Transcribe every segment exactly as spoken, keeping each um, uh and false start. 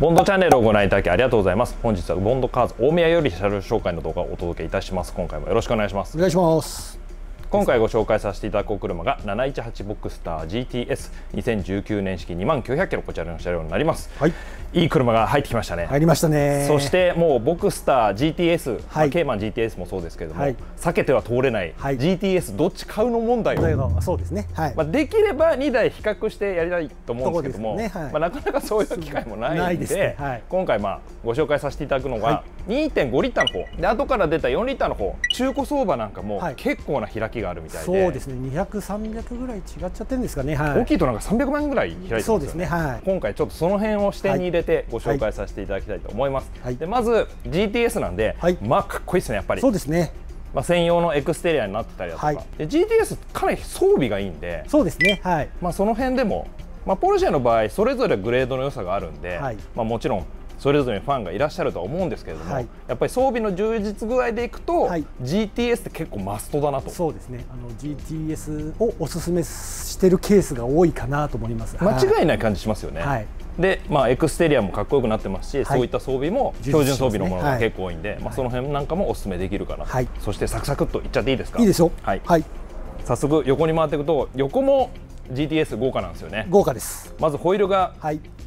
ボンドチャンネルをご覧いただきありがとうございます。本日はボンドカーズ大宮より車両紹介の動画をお届けいたします。今回もよろしくお願いします。お願いします。今回ご紹介させていただくお車がななひゃくじゅうはちボクスター ジーティーエス にせんじゅうきゅうねん式にまんきゅうひゃくキロ、こちらの車両になります。はい、いい車が入ってきましたね。入りましたね。そしてもうボクスター ジーティーエス、はい、ケイマン ジーティーエス もそうですけれども、はい、避けては通れない、はい、ジーティーエス どっち買うの問題を、そうですね、はい、まあできればにだい比較してやりたいと思うんですけども、ね、はい、まあなかなかそういう機会もないので、今回まあご紹介させていただくのが にてんご リッターの方で、後から出たよんリッターの方、中古相場なんかも結構な開きがあるみたいで、そうですね、にひゃく、さんびゃくぐらい違っちゃってるんですかね。はい、大きいとなんかさんびゃくまんえんぐらい開いてますよね。そうですね、はい、今回ちょっとその辺を視点に入れてご紹介させていただきたいと思います。はいはい、でまず ジーティーエス なんで、はい、まあかっこいいですね、やっぱり。そうですね、まあ専用のエクステリアになってたりだとか、はい、で ジーティーエス かなり装備がいいんで、そうですね、はい、まあその辺でも、まあ、ポルシェの場合それぞれグレードの良さがあるんで、はい、まあもちろんそれぞれファンがいらっしゃるとは思うんですけれども、はい、やっぱり装備の充実具合でいくと、はい、ジーティーエス って結構マストだなと。そうですね、あの ジーティーエス をおすすめしているケースが多いかなと思います。間違いない感じしますよね。はい、でまあ、エクステリアもかっこよくなってますし、はい、そういった装備も標準装備のものが結構多いんで、はい、まあその辺なんかもおすすめできるかなと。はい、そしてサクサクっといっちゃっていいですか。いいでしょ。はい、はい、早速横に回っていくと、横も ジーティーエス 豪華なんですよね。豪華です。まずホイールが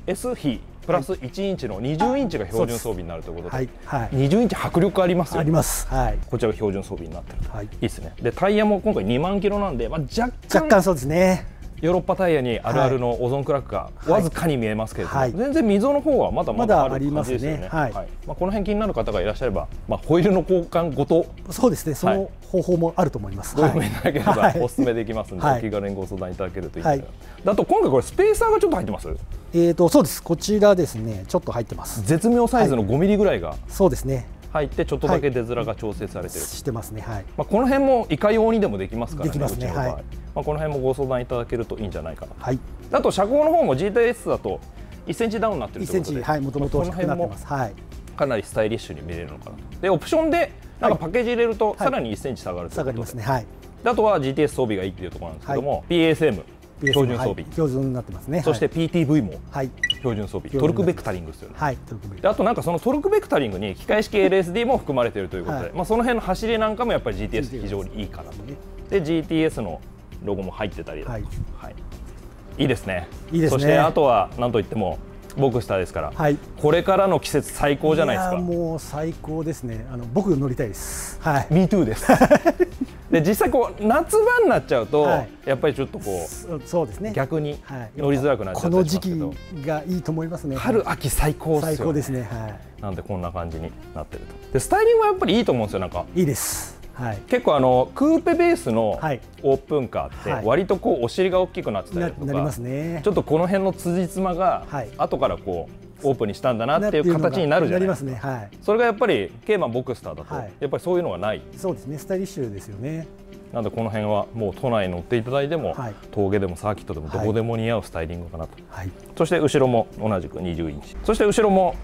S 比プラスいちインチのにじゅうインチが標準装備になるということで、にじゅうインチ迫力ありますよね。あります。はい、こちらが標準装備になっていると、はい、いいですね。でタイヤも今回にまんキロなんで、まあ、若干、若干そうですね。ヨーロッパタイヤにあるあるのオゾンクラックがわずかに見えますけれども、はい、全然溝の方はまだまだある感じですよね。はい、まあこの辺気になる方がいらっしゃれば、まあホイールの交換ごと、そうですね、その方法もあると思います。ご意見いただければお勧めできますので、はい、お気軽にご相談いただけるといいです。あと今回これスペーサーがちょっと入ってます。えっとそうです、こちらですね、ちょっと入ってます。絶妙サイズのごミリぐらいが、はい、そうですね、入ってちょっとだけ出づらが調整されてる、はい、してますね。はい、まあこの辺もいかようにでもできますからね。できますね。はい、まあこの辺もご相談いただけるといいんじゃないかな。はい、あと車高の方も ジーティーエス だといちセンチダウンになってるということで、はい、もともと低くなってます。はい、かなりスタイリッシュに見れるのかなと。でオプションでなんかパッケージ入れるとさらにいちセンチ下がるということで、下がりますね。はい、あとは ジーティーエス 装備がいいっていうところなんですけども、はい、ピーエスエム標準装備、標準になってますね。そして ピーティーブイ も標準装備、トルクベクタリングですよね。はい、あとなんかそのトルクベクタリングに機械式 エルエスディー も含まれているということで、まあその辺の走りなんかもやっぱり ジーティーエス 非常にいいかなと。で ジーティーエス のロゴも入ってたりだとか、はい、いいですね。いいですね。そしてあとはなんといってもボクスターですから、これからの季節最高じゃないですか。もう最高ですね。あの僕乗りたいです。はい。ミートゥー です。で実際こう夏場になっちゃうと、はい、やっぱりちょっとこう、そうですね、逆に乗りづらくなっちゃったりしますけど、この時期がいいと思いますね。春秋最高ですよね。最高ですね。はい。なんでこんな感じになってると。でスタイリングはやっぱりいいと思うんですよ。なんかいいです。はい、結構あのクーペベースのオープンカーって割とこうお尻が大きくなってたりとか、なりますね、ちょっとこの辺の辻褄が後からこうオープンにしたんだなっていう形になるじゃないですか。なりますね。はい、それがやっぱりケイマンボクスターだとやっぱりそういうのがない、はい、そうですね、スタイリッシュですよね。なのでこの辺はもう都内に乗っていただいても、はい、峠でもサーキットでもどこでも似合うスタイリングかなと、はい、そして後ろも同じくにじゅうインチ、そして後ろも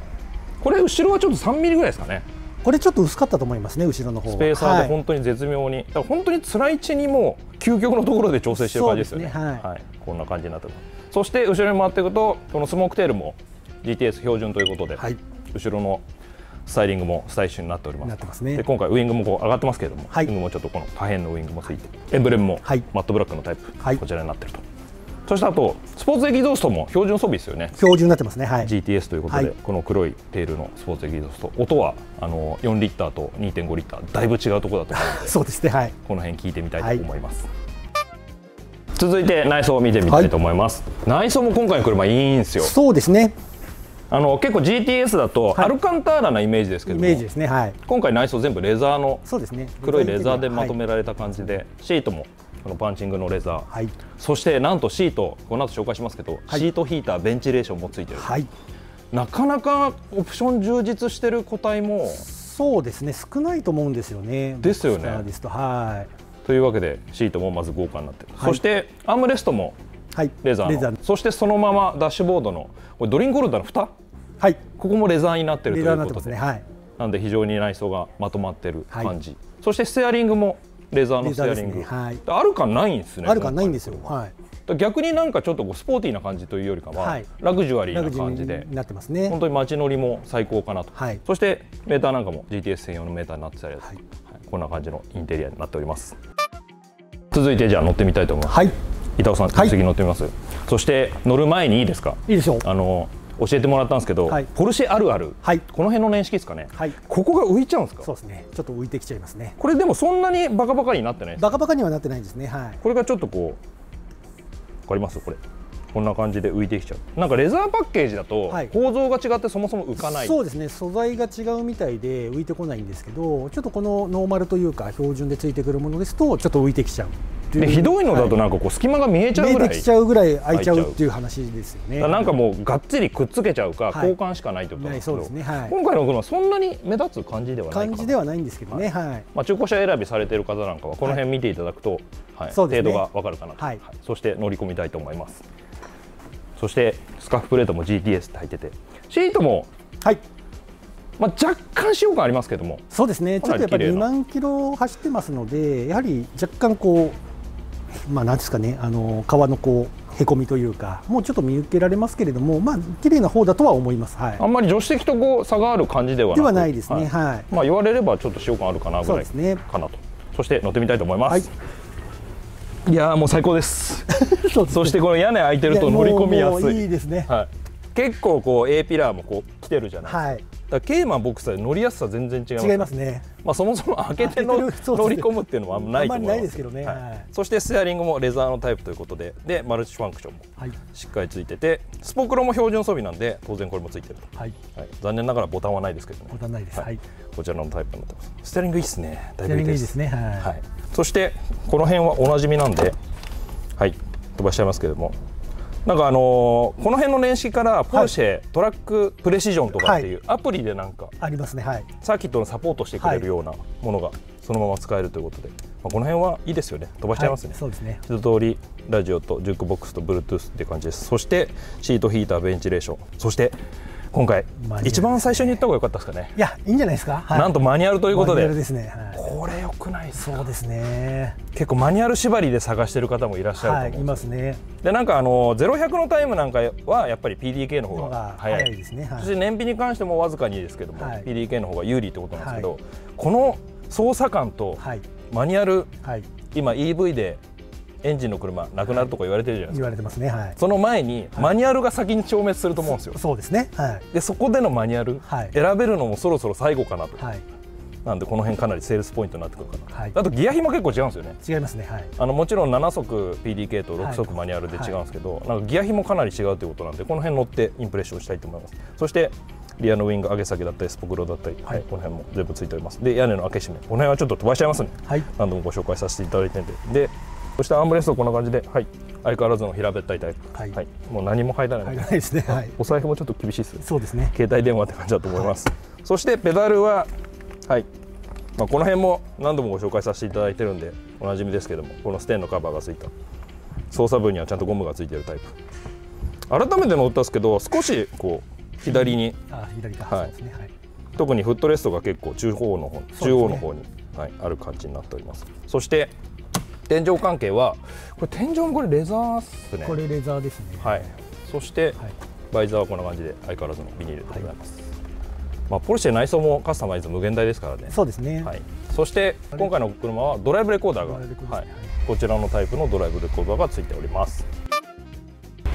これ後ろはちょっとさんミリぐらいですかね。これちょっと薄かったと思いますね、後ろの方は。スペーサーで本当に絶妙に、はい、だから本当につらい位置にも究極のところで調整してる感じですよね。こんな感じになってます。そして後ろに回っていくと、このスモークテールも ジーティーエス 標準ということで、はい、後ろのスタイリングもスタイリッシュになっております。なってますね。で今回ウイングもこう上がってますけれども、はい、ウイングもちょっとこの可変のウイングもついて、エンブレムもマットブラックのタイプ、はい、こちらになっていると。そしてあとスポーツエキゾーストも標準装備ですよね。標準になってますね。はい、ジーティーエス ということで、はい、この黒いテールのスポーツエキゾースト、音はあのよんリッターと にてんごリッター、だいぶ違うところだと思うのでそうですね、はい、この辺聞いてみたいと思います。はい、続いて内装を見てみたいと思います。はい、内装も今回の車いいんですよ。そうですね。あの結構 ジーティーエス だとアルカンターラなイメージですけども、今回内装全部レザーの、そうですね、黒いレザーでまとめられた感じで、シートもこのパンチングのレザー、はい、そしてなんとシート、この後紹介しますけど、はい、シートヒーター、ベンチレーションもついてる、はい、なかなかオプション充実してる個体もそうですね、少ないと思うんですよね。ですよね。というわけでシートもまず豪華になってる、はい、そしてアームレストもレザーの、はい、レザーの、そしてそのままダッシュボードのこれドリンクホルダーの蓋、はい、ここもレザーになってるということで、レザーになってますね、はい、なんで非常に内装がまとまってる感じ、はい、そしてステアリングもレザーのステアリング、ね、はい、あるかないんですね。あるかないんですよ。はい、逆になんかちょっとこうスポーティーな感じというよりかは、はい、ラグジュアリーな感じでなってますね。本当に街乗りも最高かなと、はい、そしてメーターなんかも ジーティーエス 専用のメーターになってたりだとか、はいはい、こんな感じのインテリアになっております。続いてじゃあ乗ってみたいと思います。はい、板尾さん、はい、次乗ってみます。そして乗る前にいいですか、いいでしょう、あの教えてもらったんですけど、はい、ポルシェあるある、はい、この辺の年式ですかね、はい、ここが浮いちゃうんですか。そうですね、ちょっと浮いてきちゃいますね。これでもそんなにバカバカになってないですか。バカバカにはなってないんですね。はい、これがちょっとこう、わかります、これこんな感じで浮いてきちゃう。なんかレザーパッケージだと構造が違ってそもそも浮かない、はい、そうですね、素材が違うみたいで浮いてこないんですけど、ちょっとこのノーマルというか標準でついてくるものですとちょっと浮いてきちゃう。でひどいのだとなんかこう隙間が見えちゃうぐらい、見えてきちゃうぐらい空いちゃうっていう話ですよね。なんかもうがっつりくっつけちゃうか、はい、交換しかないということなんですけど、今回の車はそんなに目立つ感じではないかな、感じではないんですけどね。はい、はい、まあ中古車選びされている方なんかはこの辺見ていただくと、はいはい、程度がわかるかなと、はい、そして乗り込みたいと思います。そしてスカーフプレートも ジーティーエス って入ってて、シートも、はい、まあ、若干使用感ありますけども、そうですね、ちょっとやっぱりにまんキロ走ってますので、やはり若干こう、まあなんですかね、あの革のこうへこみというかもうちょっと見受けられますけれども、まあ綺麗な方だとは思います。はい、あんまり助手席とこう差がある感じではなく、ではないですね。はい。はい、まあ言われればちょっと使用感あるかなぐらいかなと。そして乗ってみたいと思います。はい、いやーもう最高です。そ, ですね、そしてこの屋根開いてると乗り込みやすい。い, もうもういいですね。はい。結構こう A ピラーもこう来てるじゃない。はい。だからケイマンボクサー乗りやすさ全然違います。違いますね。まあそもそも開けての乗り込むっていうのはあんまりないと思います。あんまりないですけどね。はい。そしてステアリングもレザーのタイプということで、でマルチファンクションもしっかりついてて、スポクロも標準装備なんで当然これもついてると。はい。はい。残念ながらボタンはないですけどね。ボタンないです。はい。こちらのタイプになってます。ステアリングいいですね。だいぶいいですね。はい。そしてこの辺はおなじみなんで、はい、飛ばしちゃいますけれども。なんかあのー、この辺の年式からポルシェ、はい、トラックプレシジョンとかっていうアプリでなんか、はい、ありますね、はい、サーキットのサポートしてくれるようなものがそのまま使えるということで、まあ、この辺はいいですよね、飛ばしちゃいますね、はい、そうですね、一通りラジオとジュークボックスと Bluetooth って感じです。そしてシートヒーター、ベンチレーション、そして今回、一番最初に言った方が良かったですかね。いや、いいんじゃないですか。なんとマニュアルということで、これ良くないですか。そうですね。結構マニュアル縛りで探している方もいらっしゃると思いますね。で、なんかあのゼロひゃくのタイムなんかはやっぱり ピーディーケー の方が早いですね。そして燃費に関してもわずかにですけども、ピーディーケー の方が有利ということなんですけど、この操作感とマニュアル、今 イーブイ でエンジンの車なくなるとか言われてるじゃないですか。言われてますね。はい。その前にマニュアルが先に消滅すると思うんですよ。そうですね。はい。でそこでのマニュアル選べるのもそろそろ最後かなと。はい。なんでこの辺かなりセールスポイントになってくるかな。はい。あとギア比も結構違うんですよね。違いますね。はい。あのもちろんななそく ピーディーケー とろくそくマニュアルで違うんですけど、なんかギア比もかなり違うということなんでこの辺乗ってインプレッションしたいと思います。そしてリアのウイング上げ下げだったりスポクロだったり、はい、この辺も全部ついております。で屋根の開け閉め、この辺はちょっと飛ばしちゃいますね。はい。何度もご紹介させていただいてるんで。で。そしてアームレストこんな感じで、はい、相変わらずの平べったいタイプ、はいはい、もう何も入らないですね、はい、お財布もちょっと厳しいですね、そうですね、携帯電話って感じだと思います、はい、そしてペダルは、はいまあ、この辺も何度もご紹介させていただいてるんで、おなじみですけども、このステンのカバーがついた、操作部にはちゃんとゴムがついているタイプ、改めて乗ったんですけど、少しこう左に、特にフットレストが結構中央の方、中央の方に、はい、ある感じになっております。そして天井関係はこれ天井もこれレザーですね。これレザーですね。はい。そしてバイザーはこんな感じで相変わらずのビニールでございます。はい、まあポルシェ内装もカスタマイズ無限大ですからね。そうですね。はい。そして今回の車はドライブレコーダーが、ね、はい、こちらのタイプのドライブレコーダーがついております。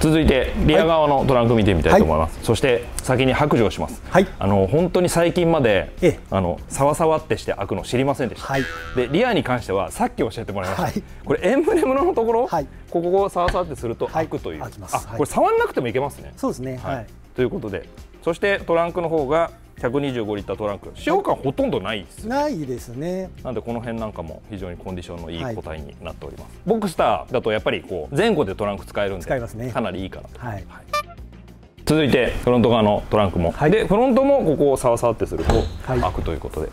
続いてリア側のトランク見てみたいと思います。はい、そして先に白状をします。はい、あの本当に最近まであのサワサワってして開くの知りませんでした。はい、でリアに関してはさっき教えてもらいました。はい、これエンブレムのところ、はい、ここをサワサワってすると開くという。はい、あ、これ触らなくてもいけますね。そうですね。はい。はい、ということで、そしてトランクの方がひゃくにじゅうごリッタートランク、使用感ほとんどないです。ないですね。なんでこの辺なんかも非常にコンディションのいい個体になっております。はい、ボクスターだとやっぱりこう前後でトランク使えるんで、使いますね、かなりいいかなと。はいはい、続いてフロント側のトランクも、はい、でフロントもここをサワサワってすると開くということで。はい、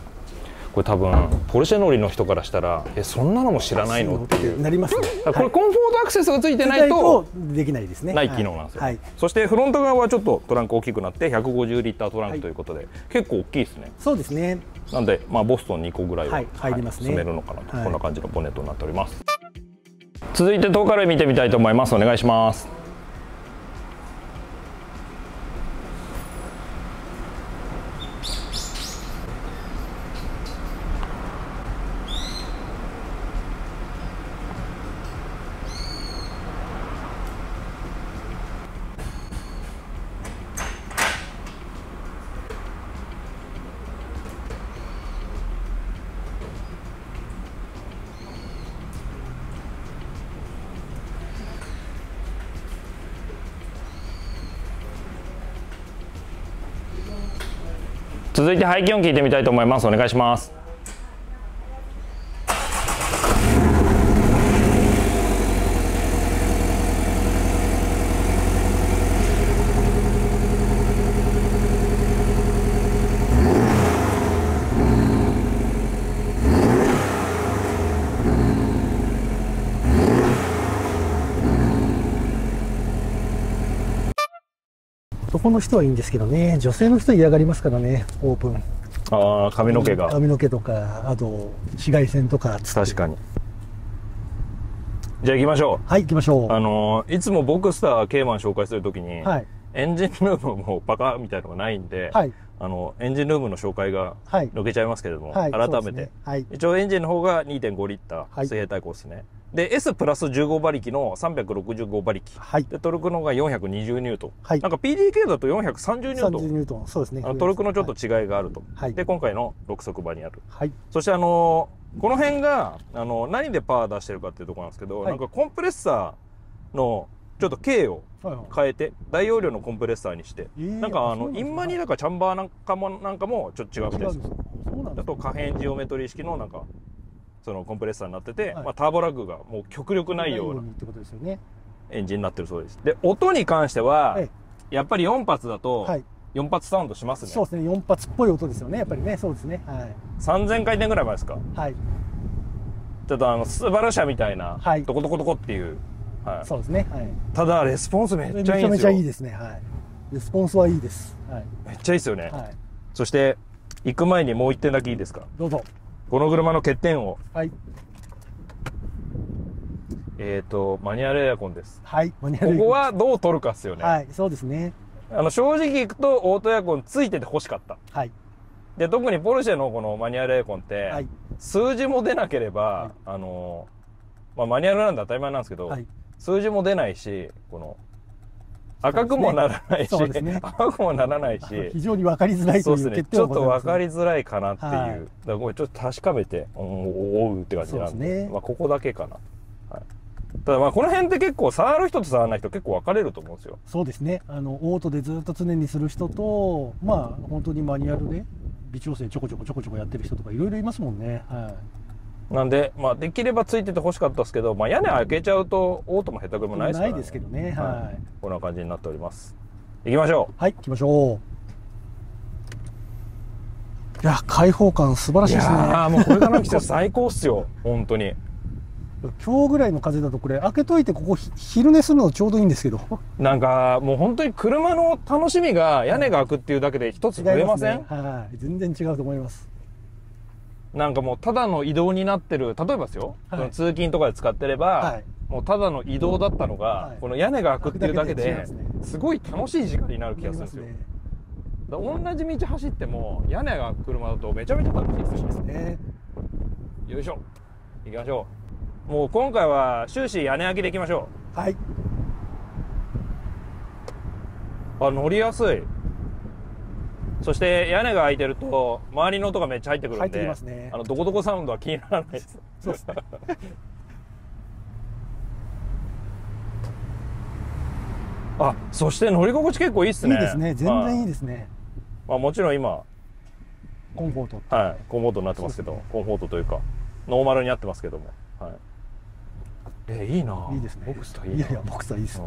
これ多分ポルシェ乗りの人からしたらえそんなのも知らないのっていうなりますね。これコンフォートアクセスがついてないとできないですね。ない機能なんですよ。そしてフロント側はちょっとトランク大きくなってひゃくごじゅうリッタートランクということで結構大きいですね。そうですね。なんでまあボストンにこぐらいは入りますね。進めるのかなとこんな感じのボンネットになっております。続いてトーカル見てみたいと思います。お願いします。続いて排気音聞いてみたいと思います。お願いします。男の人はいいんですけどね、女性の人は嫌がりますからね、オープン。ああ、髪の毛が。髪の毛とか、あと紫外線とか。確かに。じゃあ行きましょう。はい、行きましょう。あのー、いつもボクスターケイマン紹介するときに、はい、エンジンルームもバカみたいのがないんで、はい、あのエンジンルームの紹介が抜けちゃいますけれども、はい、改めて、ね、はい、一応エンジンの方が にてんごリッター、はい、水平対向ですね。で S プラスじゅうごばりきのさんびゃくろくじゅうごばりき、はい、でトルクの方がよんひゃくにじゅうニュートン、はい、なんか ピーディーケー だとよんひゃくさんじゅうニュートン、そうですね、トルクのちょっと違いがあると、はい、で今回のろくそくばにある、はい、そしてあのー、この辺があのー、何でパワー出してるかっていうところなんですけど、はい、なんかコンプレッサーのちょっと径を変えて大容量のコンプレッサーにして、はい、なんかあのインマニだかチャンバーなんかもなんかもちょっと違くてです、あと可変ジオメトリー式のなんかそのコンプレッサーになってて、はい、まあ、ターボラグがもう極力ないようなエンジンになってるそうです。で音に関してはやっぱりよんぱつだとよんぱつサウンドしますね、はい、そうですね、よんぱつっぽい音ですよね、やっぱりね、そうですね、はい、さんぜんかいてんぐらい前ですか、はい、ちょっとあのスバル車みたいな、はい、トコトコトコっていう、はい、そうですね、はい、ただレスポンスめっちゃいいんですよ。めちゃめちゃいいですね、はい、レスポンスはいいです、はい、めっちゃいいですよね、はい、そして行く前にもういってんだけいいですか。どうぞ。この車の欠点を、はい、えっとマニュアルエアコンです。はい、マニュアルエアコン。ここはどう取るかですよね。はい、そうですね。あの正直いくとオートエアコンついてて欲しかった。はい。で特にポルシェのこのマニュアルエアコンって、はい、数字も出なければ、はい、あのまあマニュアルなんで当たり前なんですけど、はい、数字も出ないしこの赤くもならないし、ね、赤くもならないし、非常に分かりづらいという欠点、ね、ちょっと分かりづらいかなっていう、はい、だからこれちょっと確かめておうって感じなんで、ね、まあここだけかな、はい、ただまあこの辺って結構触る人と触らない人結構分かれると思うんですよ。そうですね、あのオートでずっと常にする人と、まあ本当にマニュアルで微調整ちょこちょこちょこちょこやってる人とかいろいろいますもんね、はい。なんで、まあ、できればついててほしかったですけど、まあ、屋根開けちゃうとオートも下手くもないですからね。ないですけどね、はい、はい、こんな感じになっております。行きましょう。はい、行きましょう。いや、開放感素晴らしいですね。ああ、もうこれからの季節最高っすよ。本当に今日ぐらいの風だとこれ開けといてここ昼寝するのちょうどいいんですけど、なんかもう本当に車の楽しみが屋根が開くっていうだけで一つ増えません？はい、全然違うと思います。なんかもうただの移動になってる、例えばですよ、はい、通勤とかで使ってれば、はい、もうただの移動だったのが、はい、この屋根が開くっていうだけですごい楽しい時間になる気がするんですよ。だから同じ道走っても屋根が開く車だとめちゃめちゃ楽しいですよね。よいしょ、行きましょう。もう今回は終始屋根開きでいきましょう。はい。あ、乗りやすい。そして屋根が開いてると周りの音がめっちゃ入ってくるんで、ね、あのどこどこサウンドは気にならないです。そうですね。あ、そして乗り心地結構いいですね。いいですね、全然いいですね。まあ、もちろん今コンフォートって、はい、コンフォートになってますけど、ね、コンフォートというかノーマルになってますけども、はい、えいいな、いいですね、ボクスターいいな。いやいや、ボクスターいいですね。う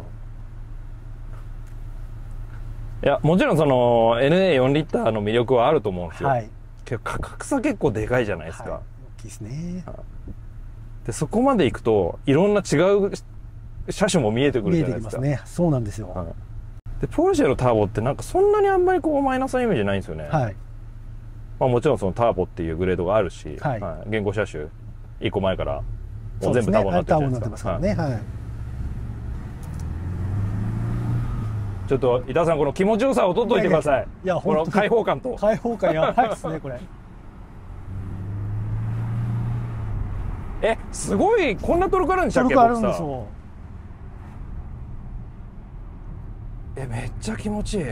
ん、いや、もちろんその エヌエーよんリッターの魅力はあると思うんですよ、はい、けど価格差結構でかいじゃないですか。はい、大きいですね。でそこまでいくといろんな違う車種も見えてくるじゃないですか。見えてきますね。そうなんですよ。はい、でポルシェのターボってなんかそんなにあんまりこうマイナスなイメージないんですよね。はい。まあもちろんそのターボっていうグレードがあるし、はいはい、現行車種いっこまえからもう全部ターボになってるじゃないですか。ターボになってますからね。はい。はいちょっと伊田さんこの気持ちよさを取っといてください。いやこの開放感と開放感やばいですねこれ。えすごいこんなトルクあるんでしたっけ？トルクあるんですよ。えめっちゃ気持ちいい。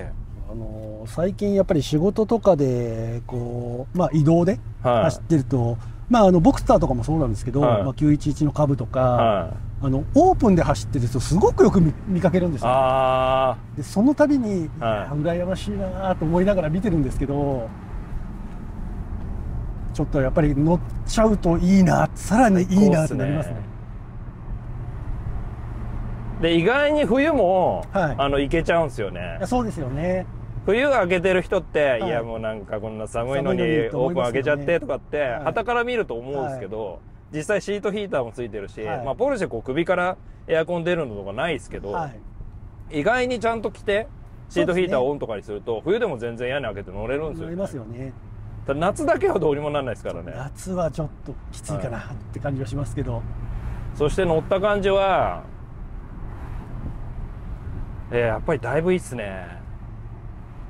あの最近やっぱり仕事とかでこうまあ移動で走ってると、はい、まああのボクサーとかもそうなんですけど、はい、まあきゅういちいちの株とか。はいあのオープンで走ってる人すごくよく 見, 見かけるんですよ、ね、あでその度に、はい、羨ましいなと思いながら見てるんですけどちょっとやっぱり乗っちゃうといいなさらにいいなってなりますね。で意外に冬も、はい、あの行けちゃうんですよね。そうですよね。冬開けてる人って、はい、いやもうなんかこんな寒いのにオープン開けちゃってとかって傍から見ると思うんですけど、はいはい実際シートヒーターもついてるし、はい、まあポルシェこう首からエアコン出るのとかないですけど、はい、意外にちゃんと着てシートヒーターをオンとかにすると、ね、冬でも全然屋根開けて乗れるんですよ、ね、乗れますよね。ただ夏だけはどうにもならないですからね。夏はちょっときついかなって感じはしますけど、はい、そして乗った感じは、えー、やっぱりだいぶいいっすね。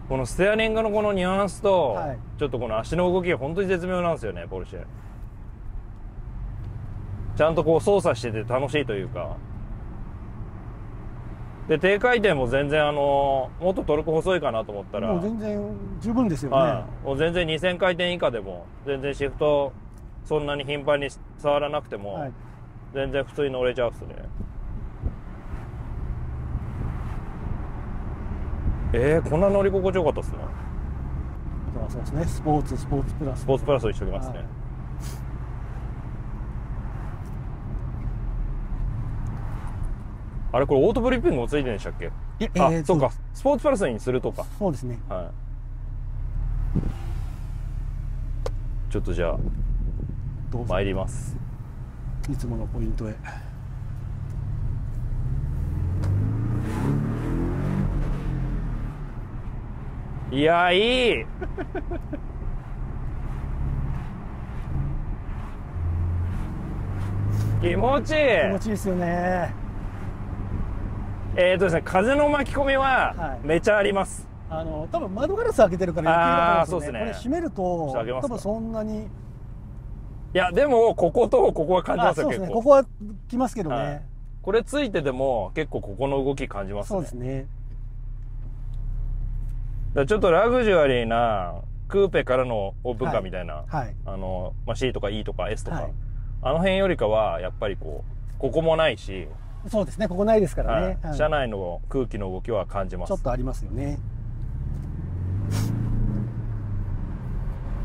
このステアリングのこのニュアンスと、はい、ちょっとこの足の動きが本当に絶妙なんですよねポルシェ。ちゃんとこう操作してて楽しいというかで低回転も全然あのもっとトルク細いかなと思ったらもう全然十分ですよね、はい、もう全然にせんかいてん以下でも全然シフトそんなに頻繁に触らなくても、はい、全然普通に乗れちゃうっすね。えー、こんな乗り心地よかったっすね。そうですねスポーツスポーツプラススポーツプラスを一緒にしときますね、はい。あれこれオートブリッピングもついてるんでしたっけ？あ、えー、そうかスポーツプラスにするとか。そうですね、はい、ちょっとじゃあ参ります。いつものポイントへ。いやいい気持ちいい気持ちいいですよね。えーとですね、風の巻き込みはめちゃあります、はい、あの多分窓ガラス開けてるから余計なんですよね。これ閉めると多分そんなにいやでもこことここは感じますよ。結構ここはきますけどね、はい、これついてても結構ここの動き感じますね。そうですね。だちょっとラグジュアリーなクーペからのオープンカーみたいな、はいはい、あのまあ、シー とか イー とか エス とか、はい、あの辺よりかはやっぱりこうここもないし。そうですね、ここないですからね。車内の空気の動きは感じます。ちょっとありますよね。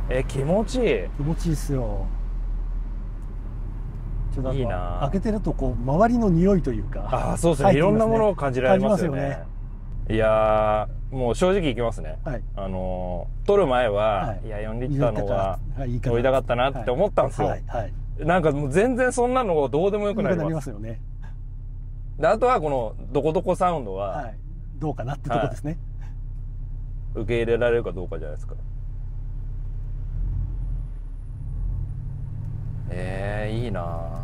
え、気持ちいい。気持ちいいですよ。いいな。開けてるとこう周りの匂いというか。あ、そうですね。いろんなものを感じられますよね。いや、もう正直いきますね。あの撮る前は、いやよんリッターの方が乗りたかったなって思ったんですよ。なんかもう全然そんなのどうでもよくなりますよね。であとはこのどこどこサウンドは、はい、どうかなってとこですね、はい、受け入れられるかどうかじゃないですか。えー、いいな。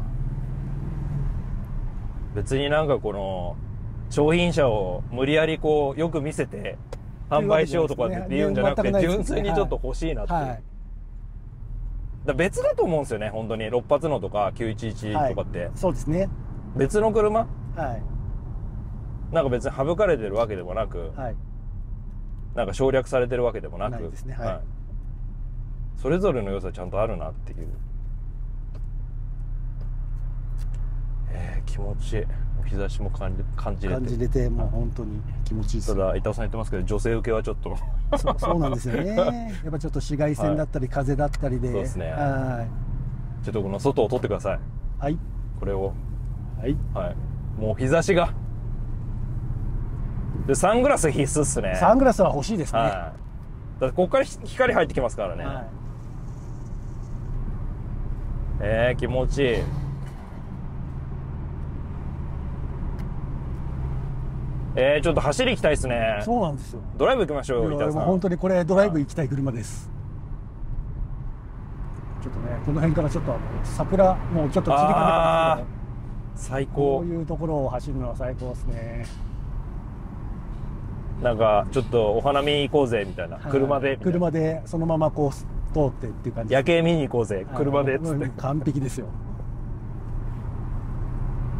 別になんかこの商品車を無理やりこうよく見せて販売しようとかって言うんじゃなくて純粋にちょっと欲しいなっていう、はいはい、だ別だと思うんですよね本当にろっぱつのとかきゅういちいちとかって、はい、そうですね別の車、はい、なんか別に省かれてるわけでもなく、はい、なんか省略されてるわけでもなく、ないですね、はいはい、それぞれの良さちゃんとあるなっていう、えー、気持ちいい。日差しも感じ、感じれて、感じれてもう本当に気持ちいいです。ただ伊田さん言ってますけど女性受けはちょっとそ, そうなんですよね。やっぱちょっと紫外線だったり、はい、風だったりで、そうですね、はい、ちょっとこの外を撮ってください。はい、これをはい、はい、もう日差しがでサングラス必須っすね。サングラスは欲しいですね、はい、だってここから光入ってきますからね、はい、えー、気持ちいい。えー、ちょっと走り行きたいですね。そうなんですよ。ドライブ行きましょうよ、板田さん。本当にこれドライブ行きたい車です。ちょっとね、この辺からちょっと桜もうちょっと散りかけてますけど、最高。こういうところを走るのは最高ですね。なんかちょっとお花見行こうぜみたいな、はい、車でみたいな、車でそのままこう通ってっていう感じ。夜景見に行こうぜ車でっつって。完璧ですよ。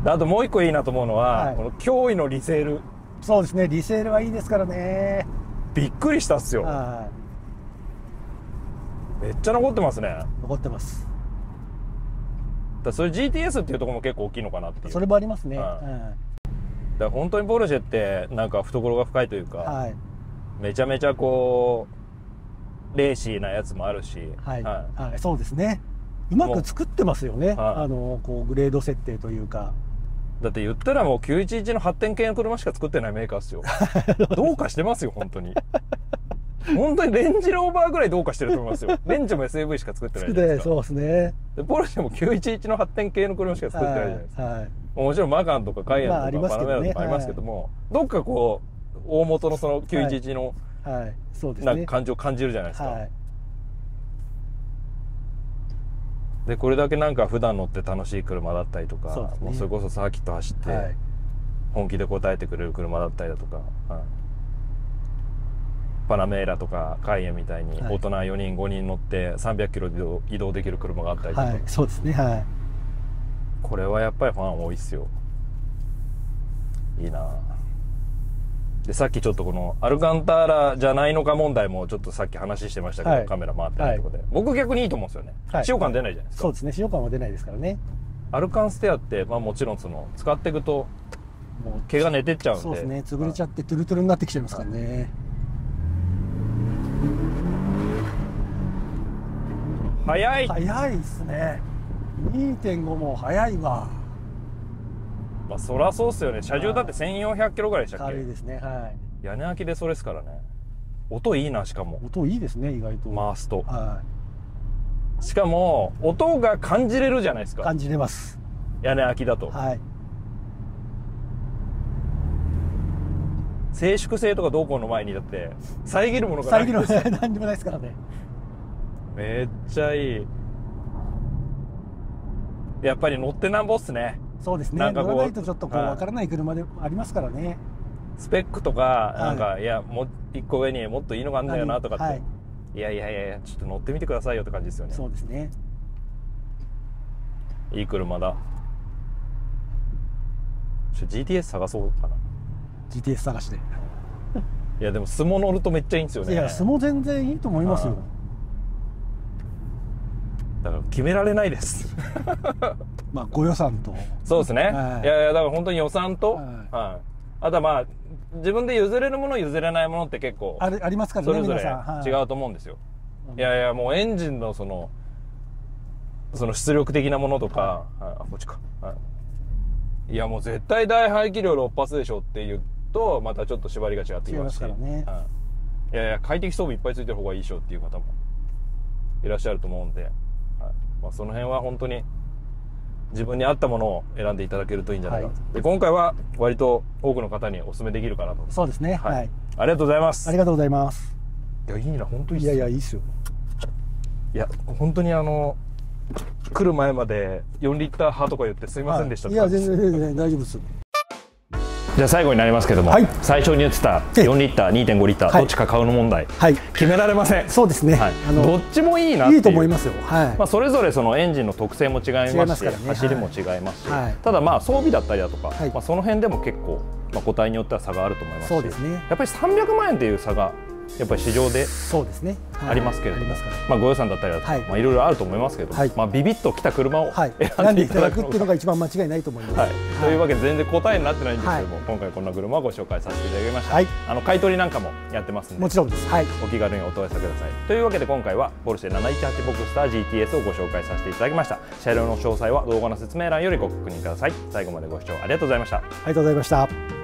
あともう一個いいなと思うのは、はい、この驚異のリセール。そうですね、リセールはいいですからね。びっくりしたっすよ、はい。めっちゃ残ってますね。残ってます。だそれ ジーティーエス っていうところも結構大きいのかなっていう。それもありますね、うん。だから本当にポルシェってなんか懐が深いというか、はい、めちゃめちゃこうレーシーなやつもあるし、はいはいはい、そうですね。うまく作ってますよね、はい、あのこうグレード設定というか。だって言ったらもうきゅういちいちの発展系の車しか作ってないメーカーですよ。どうかしてますよ本当に。本当にレンジローバーぐらいどうかしてると思いますよ。レンジも エスユーブイ しか作ってないじゃないですか。そうですね。でポルシェもきゅういちいちの発展系の車しか作ってないじゃないですか、はいはい。もちろんマカンとかカイエンとかパナメラとかありますけども、どっかこう大元のそのきゅういちいちのなんか感情を感じるじゃないですか。でこれだけなんか普段乗って楽しい車だったりとか、もうそれこそサーキット走って本気で応えてくれる車だったりだとか、パナメーラとかカイエンみたいに大人よにんごにん乗ってさんびゃくキロ移動できる車があったりとか。そうですね、はい。これはやっぱりファン多いっすよ。いいな。でさっきちょっとこのアルカンターラじゃないのか問題もちょっとさっき話してましたけど、はい、カメラ回ってないところで、はい、僕逆にいいと思うんですよね、はい、使用感出ないじゃないですか、はい、そうですね、使用感は出ないですからね。アルカンステアって、まあ、もちろんその使っていくと毛が寝てっちゃうんで、そうですね、潰れちゃってトゥルトゥルになってきちゃいますからね、はい、早い早いっすね。にてんご も早いわ。まあそりゃそうっすよね。車重だってせんよんひゃくキロぐらいでしたっけ。軽いですね、はい。屋根開きでそれですからね。音いいな。しかも音いいですね、意外と回すと、はい。しかも音が感じれるじゃないですか。感じれます、屋根開きだと、はい。静粛性とかどうこうの前にだって遮るものがないですよ。遮るもの何でもないですからね。めっちゃいい。やっぱり乗ってなんぼっすね。そうですね、なんかこう乗らないとちょっとこう分からない車でありますからね。スペックとかなんか、はい、いやもう一個上にもっといいのがあんだよなとかって、はい、いやいやいやちょっと乗ってみてくださいよって感じですよね。そうですね、いい車だ。ちょ ジーティーエス 探そうかな。 ジーティーエス 探して。いやでもスモ乗るとめっちゃいいんですよね。いやスモ全然いいと思いますよ。だから決められないです。まあご予算と。そうですね。はい、いやいやだから本当に予算と、はい、はい、あとはまあ自分で譲れるもの譲れないものって結構ありますからね。それぞれ違うと思うんですよ。はい、いやいやもうエンジンのそのその出力的なものとか、はいはい、あこっちか、はい。いやもう絶対大排気量ろっ発でしょっていうとまたちょっと縛りが違ってきますし。違いますからね、はい。いやいや快適装備いっぱいついてる方がいいでしょっていう方もいらっしゃると思うんで。まあその辺は本当に自分に合ったものを選んでいただけるといいんじゃないか、はい、で今回は割と多くの方にお勧めできるかなと。そうですね、はい、はい、ありがとうございます。ありがとうございます。いやいいな本当に。いやいやいいっすよ。いや本当にあの来る前までよんリッター派とか言ってすいませんでした、はい、いや全然全然大丈夫です。じゃあ最後になりますけども、はい、最初に言ってたよんリッター にてんごリッター、はい、どっちか買うの問題、はい、決められません。そうですね、はい、あのどっちもいいなっていう。いいと思いますよ、はい、まあそれぞれそのエンジンの特性も違いますし、ね、走りも違いますし、はい、ただまあ装備だったりだとか、はい、まあその辺でも結構、まあ、個体によっては差があると思いますし、そうですね、やっぱりさんびゃくまんえんっていう差がやっぱり市場でありますけれども、まあご予算だったりだとか、はい、まあいろいろあると思いますけど、はい、まあビビッときた車を選んでいただくっていうのが一番間違いないと思います。というわけで全然答えになってないんですけども、はい、今回こんな車をご紹介させていただきました。はい、あの買い取りなんかもやってますんで、もちろんです。はい、お気軽にお問い合わせください。というわけで今回はポルシェななひゃくじゅうはちボクスター ジーティーエス をご紹介させていただきました。車両の詳細は動画の説明欄よりご確認ください。最後までご視聴ありがとうございました。ありがとうございました。